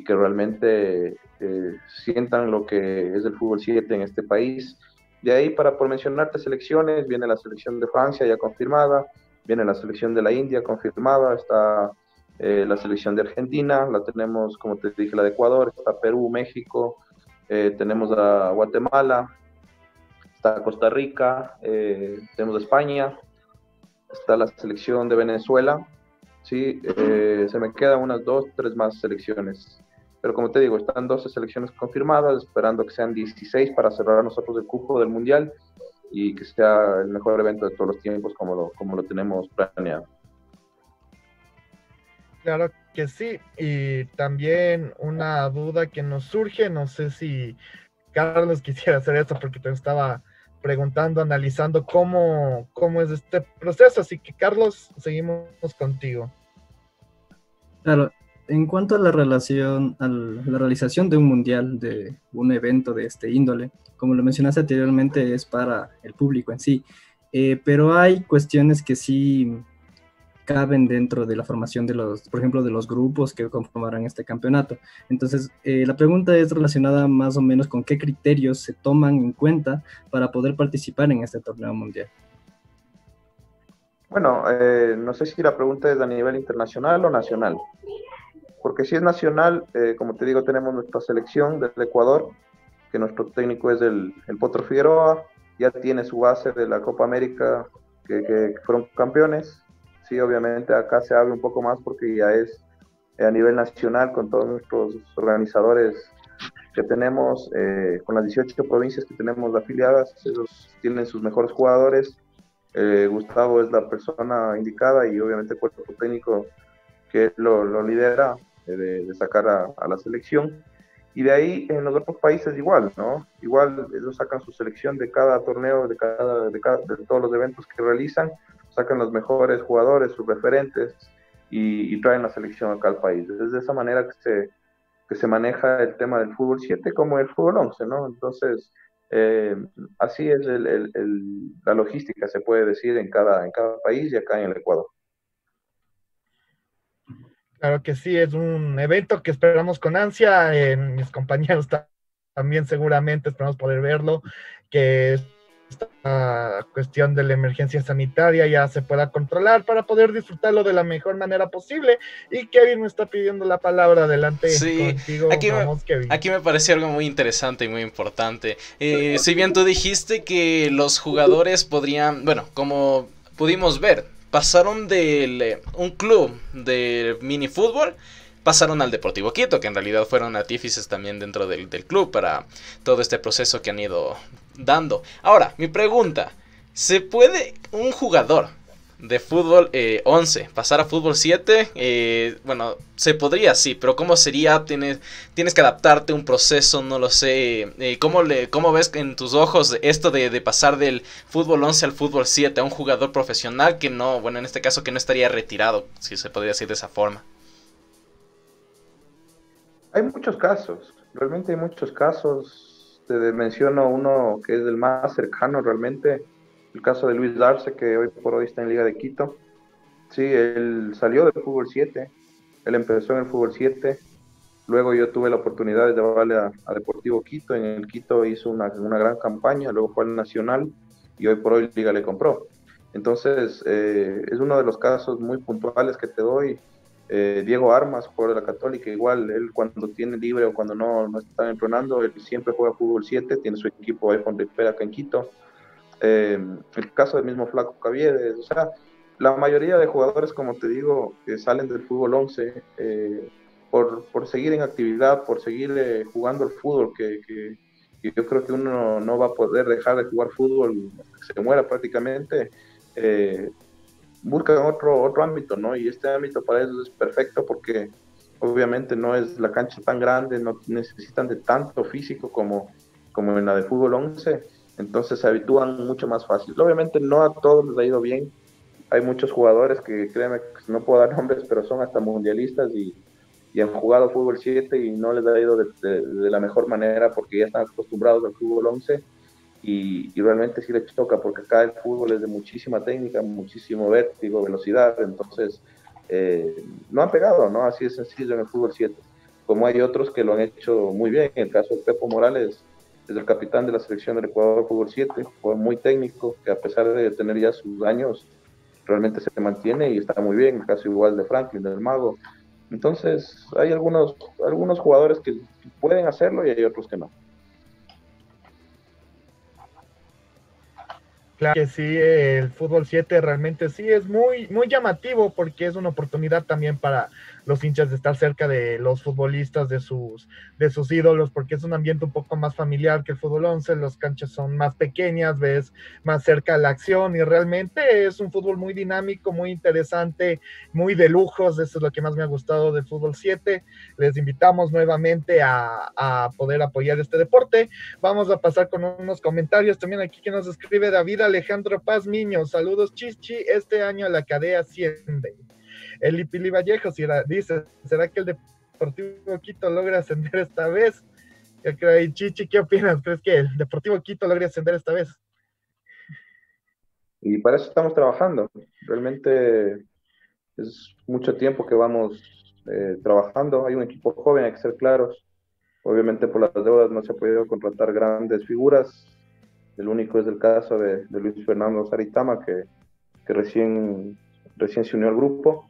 realmente sientan lo que es el fútbol 7 en este país. De ahí, por mencionarte selecciones, viene la selección de Francia ya confirmada, viene la selección de la India confirmada, está la selección de Argentina, la tenemos, como te dije, la de Ecuador, está Perú, México, tenemos a Guatemala, está Costa Rica, tenemos a España, está la selección de Venezuela, sí, se me quedan unas 2, 3 más selecciones. Pero como te digo, están 12 selecciones confirmadas, esperando que sean 16 para cerrar nosotros el cupo del Mundial y que sea el mejor evento de todos los tiempos como lo tenemos planeado. Claro que sí, y también una duda que nos surge, no sé si Carlos quisiera hacer esto porque te estaba preguntando, analizando cómo es este proceso, así que Carlos, seguimos contigo. Claro. En cuanto a la realización de un mundial, de un evento de este índole, como lo mencionaste anteriormente, es para el público en sí, pero hay cuestiones que sí caben dentro de la formación de los, por ejemplo, de los grupos que conformarán este campeonato. Entonces, la pregunta es relacionada más o menos con qué criterios se toman en cuenta para poder participar en este torneo mundial. Bueno, no sé si la pregunta es a nivel internacional o nacional. Porque si es nacional, como te digo, tenemos nuestra selección del Ecuador, que nuestro técnico es el Potro Figueroa, ya tiene su base de la Copa América, que fueron campeones. Sí, obviamente acá se habla un poco más porque ya es a nivel nacional con todos nuestros organizadores que tenemos, con las 18 provincias que tenemos afiliadas, ellos tienen sus mejores jugadores. Gustavo es la persona indicada y obviamente el cuerpo técnico que lo lidera de sacar a la selección, y de ahí en los otros países igual, ¿no? Igual ellos sacan su selección de cada torneo, de todos los eventos que realizan, sacan los mejores jugadores, sus referentes, y traen la selección acá al país. Es de esa manera que se maneja el tema del fútbol 7 como el fútbol 11, ¿no? Entonces, así es la logística, se puede decir, en cada país y acá en el Ecuador. Claro que sí, es un evento que esperamos con ansia, mis compañeros también seguramente esperamos poder verlo, que esta cuestión de la emergencia sanitaria ya se pueda controlar para poder disfrutarlo de la mejor manera posible, y Kevin me está pidiendo la palabra, adelante. Sí, contigo. Aquí me pareció algo muy interesante y muy importante, si bien tú dijiste que los jugadores podrían, bueno, como pudimos ver, pasaron de un club de minifútbol, pasaron al Deportivo Quito, que en realidad fueron artífices también dentro del club para todo este proceso que han ido dando. Ahora, mi pregunta, ¿se puede un jugador de fútbol 11 pasar a fútbol 7? Bueno, se podría, sí, pero ¿cómo sería? Tienes que adaptarte a un proceso, no lo sé. ¿Cómo ves en tus ojos esto de pasar del fútbol 11 al fútbol 7 a un jugador profesional que no, bueno, en este caso que no estaría retirado, si se podría decir de esa forma? Hay muchos casos, realmente hay muchos casos. Te menciono uno que es el más cercano realmente. El caso de Luis Darquea, que hoy por hoy está en Liga de Quito. Sí, él salió del fútbol 7, él empezó en el fútbol 7, luego yo tuve la oportunidad de llevarle a Deportivo Quito, en el Quito hizo una gran campaña, luego fue al Nacional y hoy por hoy Liga le compró. Entonces, es uno de los casos muy puntuales que te doy. Diego Armas, jugador de la Católica, igual, él cuando tiene libre o cuando no está entrenando, él siempre juega fútbol 7, tiene su equipo iPhone Ripera acá en Quito. El caso del mismo Flaco Caviedes, o sea, la mayoría de jugadores, como te digo, que salen del fútbol 11 por seguir en actividad, por seguir jugando el fútbol, que yo creo que uno no va a poder dejar de jugar fútbol hasta que se muera prácticamente, buscan otro ámbito, ¿no? Y este ámbito para ellos es perfecto porque obviamente no es la cancha tan grande, no necesitan de tanto físico como en la de fútbol 11. Entonces se habitúan mucho más fácil. Obviamente no a todos les ha ido bien. Hay muchos jugadores que, créeme, no puedo dar nombres, pero son hasta mundialistas y han jugado fútbol 7 y no les ha ido de la mejor manera porque ya están acostumbrados al fútbol 11 y realmente sí les choca porque acá el fútbol es de muchísima técnica, muchísimo vértigo, velocidad. Entonces no han pegado, ¿no? Así de sencillo en el fútbol 7. Como hay otros que lo han hecho muy bien. En el caso de Pepo Morales, es el capitán de la selección del Ecuador Fútbol 7, fue muy técnico, que a pesar de tener ya sus años, realmente se mantiene y está muy bien, casi igual de Franklin, del Mago. Entonces hay algunos jugadores que pueden hacerlo y hay otros que no. Claro que sí, el fútbol 7 realmente sí es muy, muy llamativo, porque es una oportunidad también para los hinchas de estar cerca de los futbolistas, de sus ídolos, porque es un ambiente un poco más familiar que el fútbol 11, las canchas son más pequeñas, ves más cerca la acción y realmente es un fútbol muy dinámico, muy interesante, muy de lujos. Eso es lo que más me ha gustado del fútbol 7. Les invitamos nuevamente a poder apoyar este deporte. Vamos a pasar con unos comentarios también aquí que nos escribe David Alejandro Paz Miño. Saludos, Chichi, este año la cadena asciende. El Ipili Vallejo dice, ¿será que el Deportivo Quito logra ascender esta vez? Chichi, ¿qué opinas? ¿Crees que el Deportivo Quito logra ascender esta vez? Y para eso estamos trabajando. Realmente es mucho tiempo que vamos trabajando. Hay un equipo joven, hay que ser claros. Obviamente por las deudas no se ha podido contratar grandes figuras. El único es el caso de Luis Fernando Saritama, que recién se unió al grupo,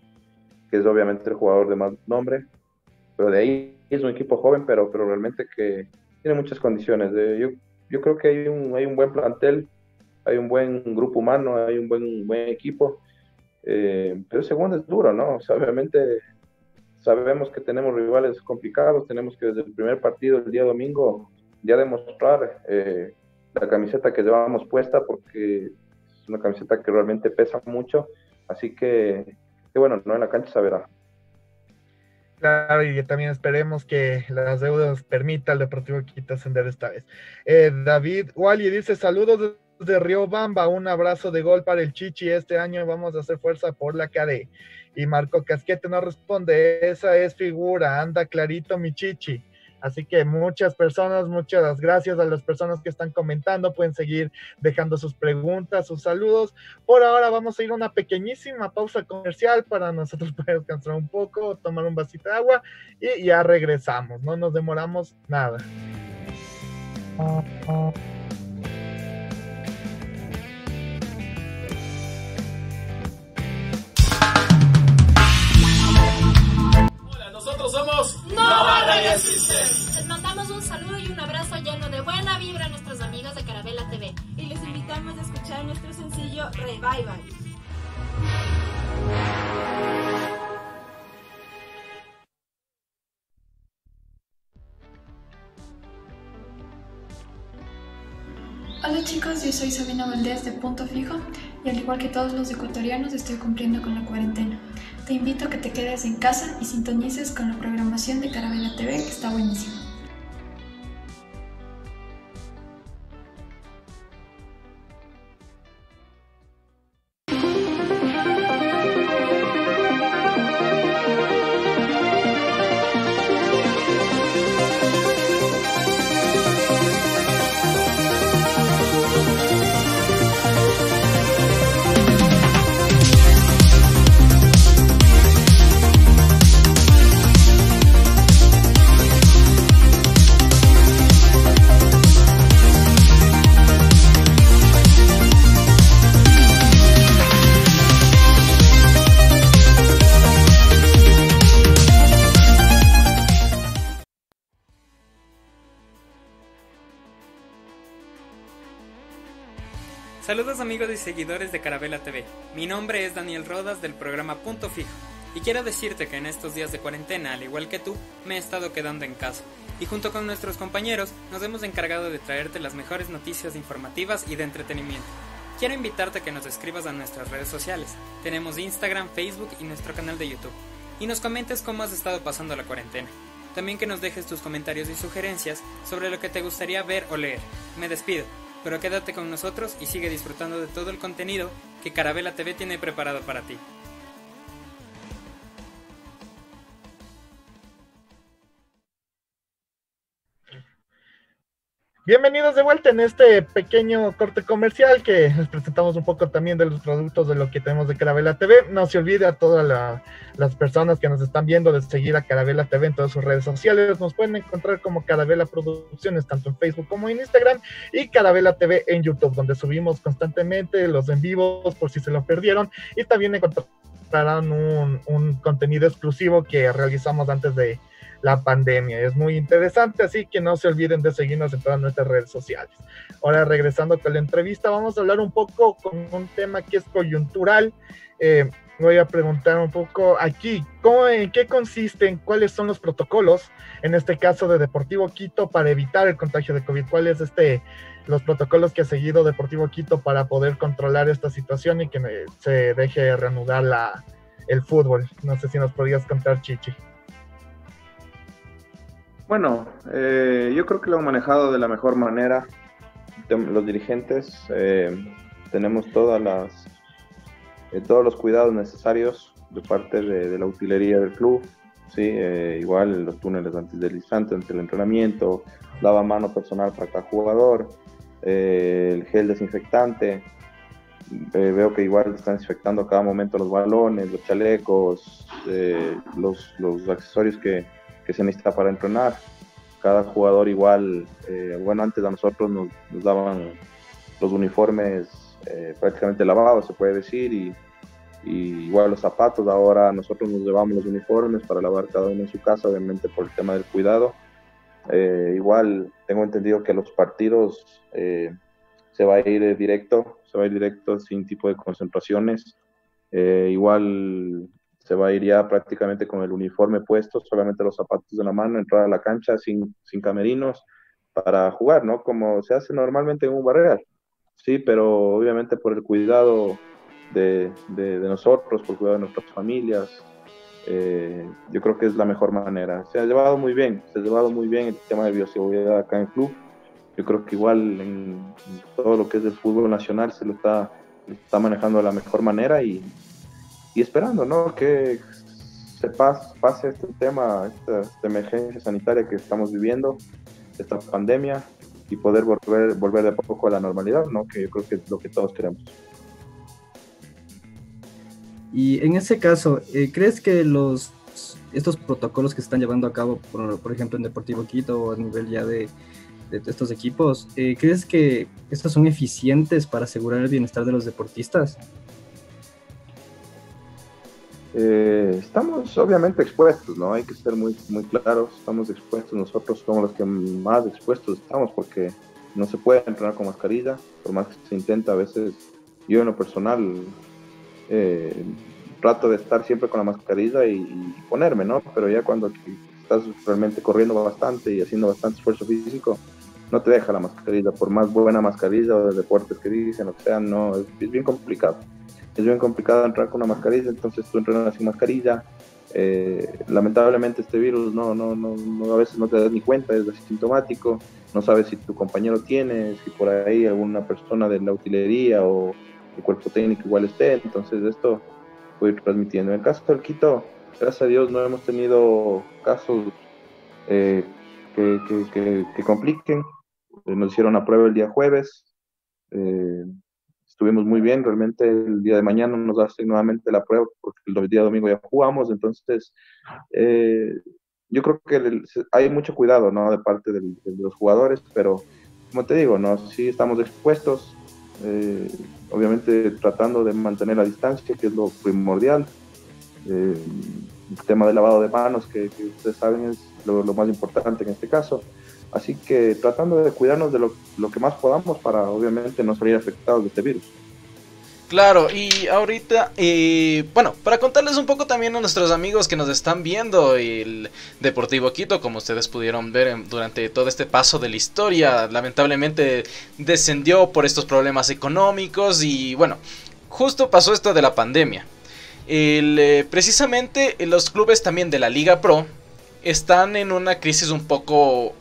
que es obviamente el jugador de más nombre, pero de ahí es un equipo joven, pero realmente que tiene muchas condiciones. Yo creo que hay un buen plantel, hay un buen grupo humano, hay un buen equipo, pero el segundo es duro, ¿no? O sea, obviamente sabemos que tenemos rivales complicados, tenemos que desde el primer partido, el día domingo, ya demostrar la camiseta que llevábamos puesta, porque es una camiseta que realmente pesa mucho. Así que bueno, no en la cancha se verá. Claro, y también esperemos que las deudas permitan al Deportivo Quito ascender esta vez. David Wally dice, saludos desde Riobamba, un abrazo de gol para el Chichi, este año vamos a hacer fuerza por la KD. Y Marco Casquete no responde, esa es figura, anda clarito mi Chichi. Así que muchas gracias a las personas que están comentando, pueden seguir dejando sus preguntas, sus saludos. Por ahora vamos a ir a una pequeñísima pausa comercial para nosotros poder descansar un poco, tomar un vasito de agua y ya regresamos, no nos demoramos nada. Somos Nova System. Les mandamos un saludo y un abrazo lleno de buena vibra a nuestros amigos de Carabela TV y les invitamos a escuchar nuestro sencillo Revival. Hola chicos, yo soy Sabina Valdés de Punto Fijo y al igual que todos los ecuatorianos estoy cumpliendo con la cuarentena. Te invito a que te quedes en casa y sintonices con la programación de Carabela TV, que está buenísima. Saludos amigos y seguidores de Carabela TV, mi nombre es Daniel Rodas del programa Punto Fijo y quiero decirte que en estos días de cuarentena, al igual que tú, me he estado quedando en casa y junto con nuestros compañeros nos hemos encargado de traerte las mejores noticias informativas y de entretenimiento. Quiero invitarte a que nos escribas a nuestras redes sociales, tenemos Instagram, Facebook y nuestro canal de YouTube y nos comentes cómo has estado pasando la cuarentena. También que nos dejes tus comentarios y sugerencias sobre lo que te gustaría ver o leer. Me despido. Pero quédate con nosotros y sigue disfrutando de todo el contenido que Carabela TV tiene preparado para ti. Bienvenidos de vuelta en este pequeño corte comercial que les presentamos un poco también de los productos de lo que tenemos de Carabela TV. No se olvide a todas las personas que nos están viendo de seguir a Carabela TV en todas sus redes sociales. Nos pueden encontrar como Carabela Producciones tanto en Facebook como en Instagram y Carabela TV en YouTube, donde subimos constantemente los en vivos por si se lo perdieron, y también encontrarán un contenido exclusivo que realizamos antes de la pandemia. Es muy interesante, así que no se olviden de seguirnos en todas nuestras redes sociales. Ahora, regresando con la entrevista, vamos a hablar un poco con un tema que es coyuntural. Voy a preguntar un poco aquí, ¿en qué consisten, cuáles son los protocolos, en este caso de Deportivo Quito, para evitar el contagio de COVID? ¿Cuáles los protocolos que ha seguido Deportivo Quito para poder controlar esta situación y que se deje reanudar el fútbol? No sé si nos podrías contar, Chichi. Bueno, yo creo que lo han manejado de la mejor manera los dirigentes. Tenemos todos los cuidados necesarios de parte de la utilería del club, ¿sí? Igual los túneles antideslizantes ante el entrenamiento, lavamano personal para cada jugador, el gel desinfectante. Veo que igual están desinfectando a cada momento los balones, los chalecos, los accesorios que se necesita para entrenar. Cada jugador igual, bueno, antes a nosotros nos daban los uniformes prácticamente lavados, se puede decir, y igual los zapatos. Ahora nosotros nos llevamos los uniformes para lavar cada uno en su casa, obviamente por el tema del cuidado. Igual tengo entendido que los partidos se va a ir directo, sin tipo de concentraciones. Igual se va a ir ya prácticamente con el uniforme puesto, solamente los zapatos en la mano, entrar a la cancha sin camerinos para jugar, ¿no? Como se hace normalmente en un barrial, sí, pero obviamente por el cuidado de nosotros, por el cuidado de nuestras familias, yo creo que es la mejor manera. Se ha llevado muy bien el tema de bioseguridad acá en el club. Yo creo que igual en todo lo que es el fútbol nacional se lo está manejando de la mejor manera y esperando, ¿no?, que se pase este tema, esta emergencia sanitaria que estamos viviendo, esta pandemia, y poder volver de poco a la normalidad, ¿no?, que yo creo que es lo que todos queremos. Y en ese caso, ¿crees que estos protocolos que se están llevando a cabo, por ejemplo, en Deportivo Quito o a nivel ya de estos equipos, ¿crees que estos son eficientes para asegurar el bienestar de los deportistas? Estamos obviamente expuestos, ¿no? Hay que ser muy, muy claros, estamos expuestos. Nosotros somos los que más expuestos estamos porque no se puede entrenar con mascarilla, por más que se intenta. A veces yo en lo personal trato de estar siempre con la mascarilla y ponerme, ¿no? Pero ya cuando estás realmente corriendo bastante y haciendo bastante esfuerzo físico, no te deja la mascarilla, por más buena mascarilla o de deportes que dicen, o sea, no, es bien complicado. Es bien complicado entrar con una mascarilla, entonces tú entrenas sin mascarilla. Lamentablemente este virus no, a veces no te das ni cuenta, es asintomático, no sabes si tu compañero tiene, si por ahí alguna persona de la utilería o el cuerpo técnico igual esté, entonces esto voy transmitiendo. En el caso del Quito, gracias a Dios no hemos tenido casos que compliquen. Nos hicieron la prueba el día jueves, estuvimos muy bien. Realmente el día de mañana nos hacen nuevamente la prueba porque el día domingo ya jugamos, entonces yo creo que hay mucho cuidado, ¿no?, de parte de los jugadores, pero como te digo, ¿no?, sí estamos expuestos, obviamente tratando de mantener la distancia, que es lo primordial. El tema del lavado de manos, que ustedes saben es lo más importante en este caso. Así que tratando de cuidarnos de lo que más podamos para obviamente no salir afectados de este virus. Claro, y ahorita, bueno, para contarles un poco también a nuestros amigos que nos están viendo, el Deportivo Quito, como ustedes pudieron ver durante todo este paso de la historia, lamentablemente descendió por estos problemas económicos y bueno, justo pasó esto de la pandemia. Precisamente los clubes también de la Liga Pro están en una crisis un poco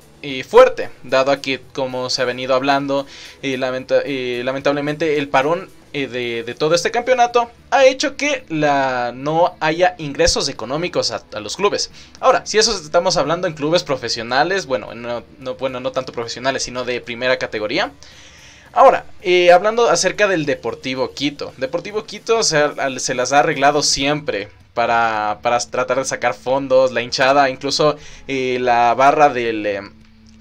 fuerte, dado a que, como se ha venido hablando, lamentablemente el parón de todo este campeonato ha hecho que no haya ingresos económicos a los clubes. Ahora, si eso estamos hablando en clubes profesionales, bueno, no tanto profesionales, sino de primera categoría. Ahora, hablando acerca del Deportivo Quito. Deportivo Quito se las ha arreglado siempre para tratar de sacar fondos, la hinchada, incluso la barra del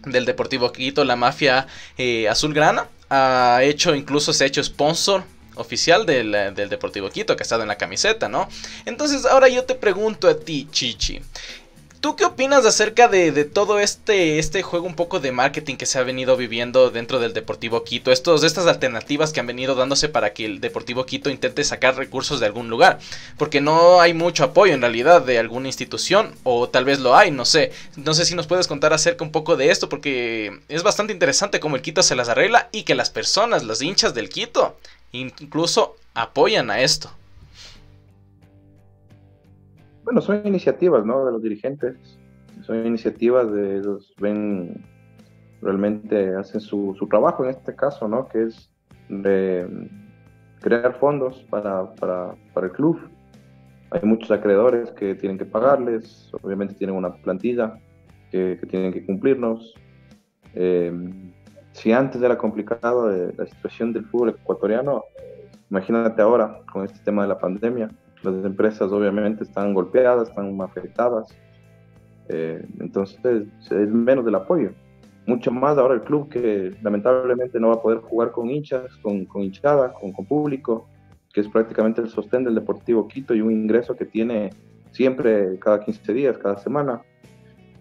Deportivo Quito, la mafia azulgrana, se ha hecho sponsor oficial del Deportivo Quito, que ha estado en la camiseta, ¿no? Entonces, ahora yo te pregunto a ti, Chichi, ¿tú qué opinas acerca de todo este juego un poco de marketing que se ha venido viviendo dentro del Deportivo Quito? Estas alternativas que han venido dándose para que el Deportivo Quito intente sacar recursos de algún lugar, porque no hay mucho apoyo en realidad de alguna institución, o tal vez lo hay, no sé. No sé si nos puedes contar acerca un poco de esto, porque es bastante interesante cómo el Quito se las arregla y que las personas, las hinchas del Quito, incluso apoyan a esto. Bueno, son iniciativas, ¿no?, de los dirigentes, son iniciativas de ellos, ven, realmente hacen su trabajo en este caso, ¿no?, que es crear fondos para el club. Hay muchos acreedores que tienen que pagarles, obviamente tienen una plantilla que tienen que cumplirnos. Si antes era complicado la situación del fútbol ecuatoriano, imagínate ahora con este tema de la pandemia. Las empresas obviamente están golpeadas, están afectadas, entonces es menos del apoyo. Mucho más ahora el club, que lamentablemente no va a poder jugar con hinchas, con hinchada, con público, que es prácticamente el sostén del Deportivo Quito y un ingreso que tiene siempre cada 15 días, cada semana.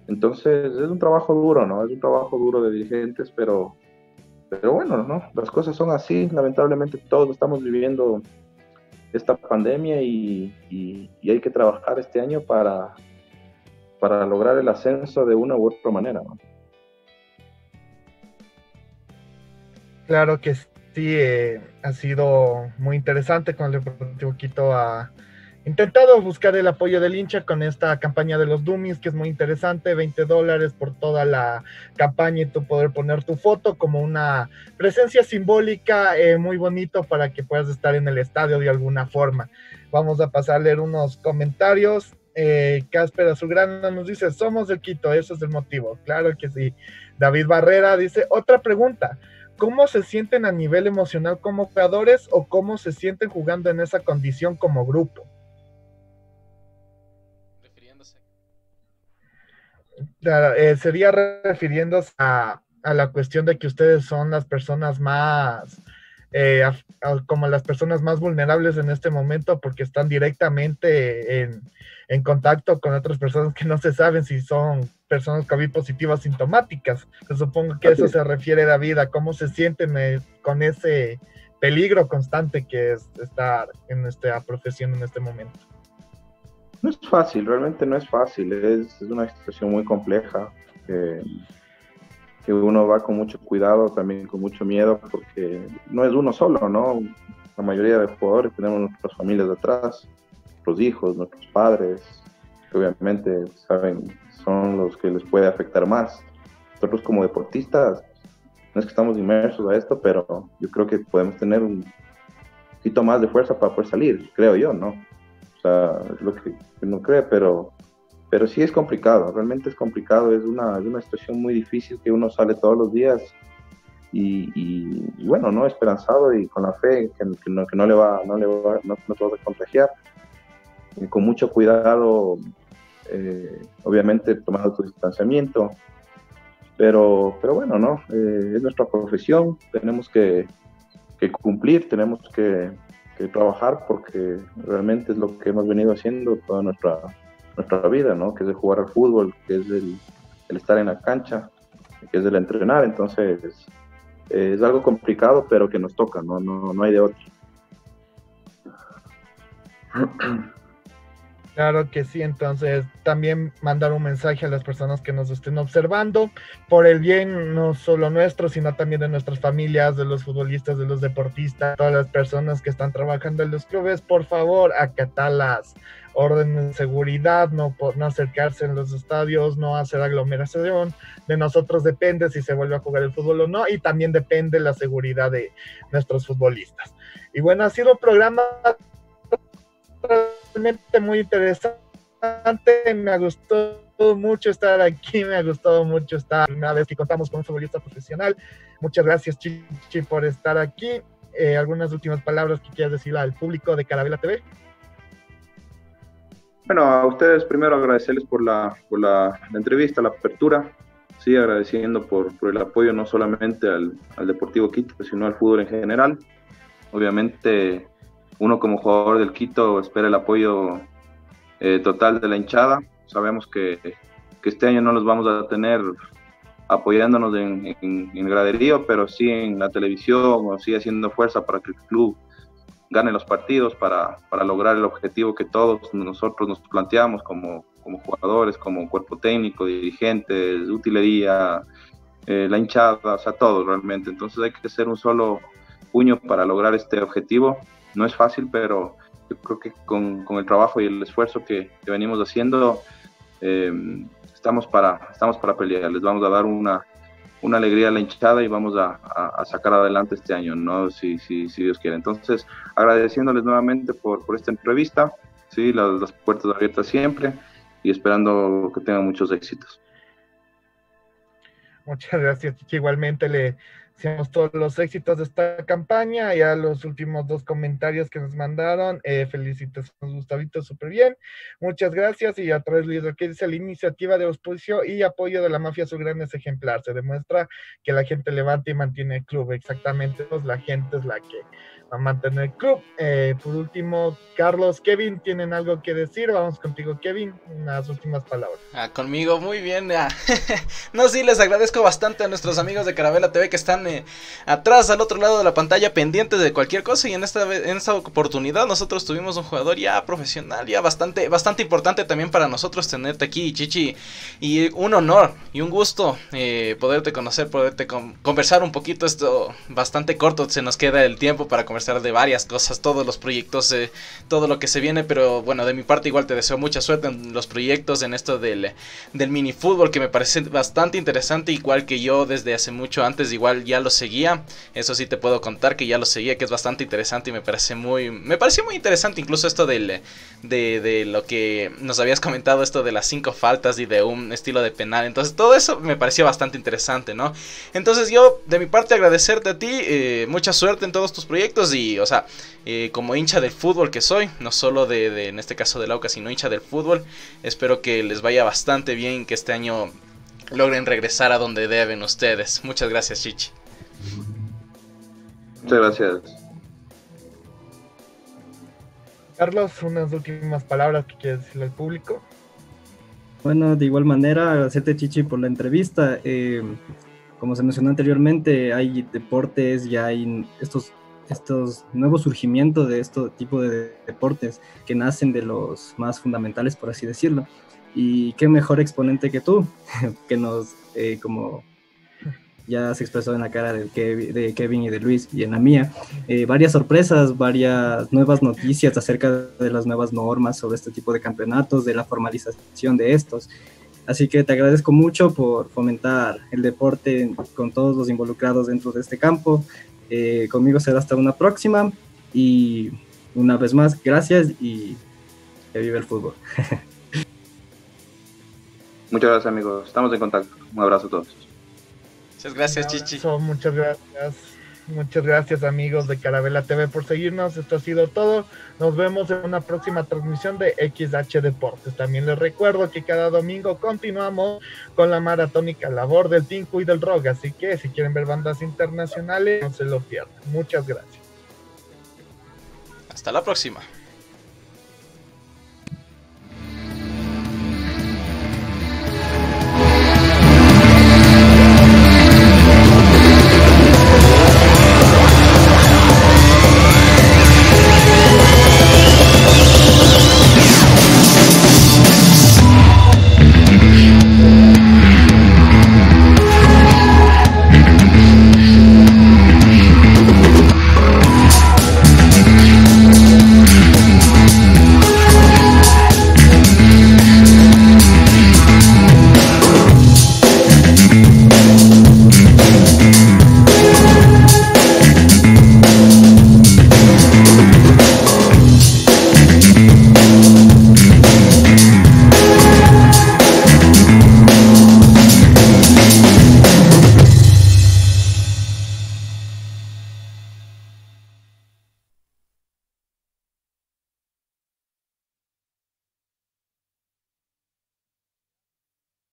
Entonces es un trabajo duro, ¿no? Es un trabajo duro de dirigentes, pero bueno, ¿no? Las cosas son así, lamentablemente todos estamos viviendo esta pandemia y hay que trabajar este año para lograr el ascenso de una u otra manera, ¿no? Claro que sí, ha sido muy interesante con el Deportivo Quito. Ha intentado buscar el apoyo del hincha con esta campaña de los dummies, que es muy interesante, $20 por toda la campaña y tú poder poner tu foto como una presencia simbólica, muy bonito para que puedas estar en el estadio de alguna forma. Vamos a pasar a leer unos comentarios. Casper Azulgrana nos dice, somos del Quito, eso es el motivo. Claro que sí. David Barrera dice, otra pregunta, ¿cómo se sienten a nivel emocional como jugadores o cómo se sienten jugando en esa condición como grupo? Sería refiriéndose a la cuestión de que ustedes son las personas más, como las personas más vulnerables en este momento, porque están directamente en contacto con otras personas que no se saben si son personas COVID positivas sintomáticas. Supongo que eso se refiere, David, a cómo se sienten con ese peligro constante que es estar en esta profesión en este momento. No es fácil, realmente no es fácil, es una situación muy compleja, que uno va con mucho cuidado, también con mucho miedo, porque no es uno solo, ¿no? La mayoría de jugadores tenemos nuestras familias de atrás, nuestros hijos, nuestros padres, que obviamente saben, son los que les puede afectar más. Nosotros como deportistas, no es que estamos inmersos a esto, pero yo creo que podemos tener un poquito más de fuerza para poder salir, creo yo, ¿no? Lo que uno cree, pero sí es complicado, realmente es complicado, es una situación muy difícil que uno sale todos los días y bueno, ¿no?, esperanzado y con la fe que no te vas a contagiar, y con mucho cuidado, obviamente tomando tu distanciamiento, pero bueno, ¿no? Es nuestra profesión, tenemos que cumplir, tenemos que trabajar, porque realmente es lo que hemos venido haciendo toda nuestra vida, ¿no?, que es de jugar al fútbol, que es el estar en la cancha, que es el entrenar. Entonces es algo complicado, pero que nos toca, no hay de otro. Claro que sí. Entonces también mandar un mensaje a las personas que nos estén observando, por el bien no solo nuestro, sino también de nuestras familias, de los futbolistas, de los deportistas, todas las personas que están trabajando en los clubes, por favor, acatar las órdenes de seguridad, no acercarse en los estadios, no hacer aglomeración. De nosotros depende si se vuelve a jugar el fútbol o no, y también depende la seguridad de nuestros futbolistas. Y bueno, ha sido un programa realmente muy interesante. Me ha gustado mucho estar aquí, me ha gustado mucho estar una vez que contamos con un futbolista profesional. Muchas gracias, Chichi, por estar aquí. ¿Algunas últimas palabras que quieras decir al público de Carabela TV? Bueno, a ustedes primero agradecerles por la entrevista, la apertura. Sí, agradeciendo por el apoyo no solamente al Deportivo Quito, sino al fútbol en general. Obviamente, uno como jugador del Quito espera el apoyo total de la hinchada. Sabemos que este año no los vamos a tener apoyándonos en graderío, pero sí en la televisión, o sí haciendo fuerza para que el club gane los partidos, para lograr el objetivo que todos nosotros nos planteamos como jugadores, como cuerpo técnico, dirigentes, utilería, la hinchada, o sea, todos realmente. Entonces hay que ser un solo puño para lograr este objetivo. No es fácil, pero yo creo que con el trabajo y el esfuerzo que venimos haciendo, estamos para pelear. Les vamos a dar una alegría a la hinchada y vamos a sacar adelante este año, ¿no? Si Dios quiere. Entonces, agradeciéndoles nuevamente por esta entrevista, ¿sí? Las puertas abiertas siempre, y esperando que tengan muchos éxitos. Muchas gracias, Chichi. Igualmente le deseamos todos los éxitos de esta campaña. Ya los últimos dos comentarios que nos mandaron. Felicitaciones, Gustavito, súper bien. Muchas gracias. Y a través de lo que dice la iniciativa de auspicio y apoyo de la mafia azulgrana es ejemplar. Se demuestra que la gente levanta y mantiene el club. Exactamente, pues, la gente es la que va a mantener el club. Por último, Carlos, Kevin, ¿tienen algo que decir? Vamos contigo, Kevin, unas últimas palabras. Conmigo, muy bien. No, sí, les agradezco bastante a nuestros amigos de Carabela TV que están atrás, al otro lado de la pantalla, pendientes de cualquier cosa. Y en esta oportunidad nosotros tuvimos un jugador ya profesional, ya bastante importante también para nosotros tenerte aquí, Chichi, y un honor y un gusto poderte conocer, poderte conversar un poquito. Esto bastante corto, se nos queda el tiempo para conversar de varias cosas, todos los proyectos, todo lo que se viene, pero bueno, de mi parte igual te deseo mucha suerte en los proyectos, en esto del minifútbol, que me parece bastante interesante, igual que yo desde hace mucho antes, igual ya lo seguía. Eso sí te puedo contar que ya lo seguía, que es bastante interesante, y me pareció muy interesante incluso esto de lo que nos habías comentado, esto de las 5 faltas y de un estilo de penal. Entonces todo eso me pareció bastante interesante, ¿no? Entonces yo de mi parte agradecerte a ti, mucha suerte en todos tus proyectos, y o sea, como hincha del fútbol que soy, no solo de en este caso del Aucas, sino hincha del fútbol, espero que les vaya bastante bien, que este año logren regresar a donde deben ustedes. Muchas gracias, Chichi. Muchas gracias. Carlos, unas últimas palabras que quieres decirle al público. Bueno, de igual manera, agradecerte, Chichi, por la entrevista. Como se mencionó anteriormente, hay deportes y hay estos nuevos surgimientos de este tipo de deportes que nacen de los más fundamentales, por así decirlo. Y qué mejor exponente que tú, que nos, como ya se expresó en la cara de Kevin y de Luis, y en la mía, varias sorpresas, varias nuevas noticias acerca de las nuevas normas sobre este tipo de campeonatos, de la formalización de estos. Así que te agradezco mucho por fomentar el deporte con todos los involucrados dentro de este campo. Conmigo será hasta una próxima, y una vez más, gracias, y que vive el fútbol. Muchas gracias, amigos. Estamos en contacto. Un abrazo a todos. Muchas gracias, Chichi. Muchas gracias. Muchas gracias, amigos de Carabela TV, por seguirnos. Esto ha sido todo. Nos vemos en una próxima transmisión de XH Deportes. También les recuerdo que cada domingo continuamos con la maratónica labor del Tinku y del Rock. Así que si quieren ver bandas internacionales, no se lo pierdan. Muchas gracias. Hasta la próxima.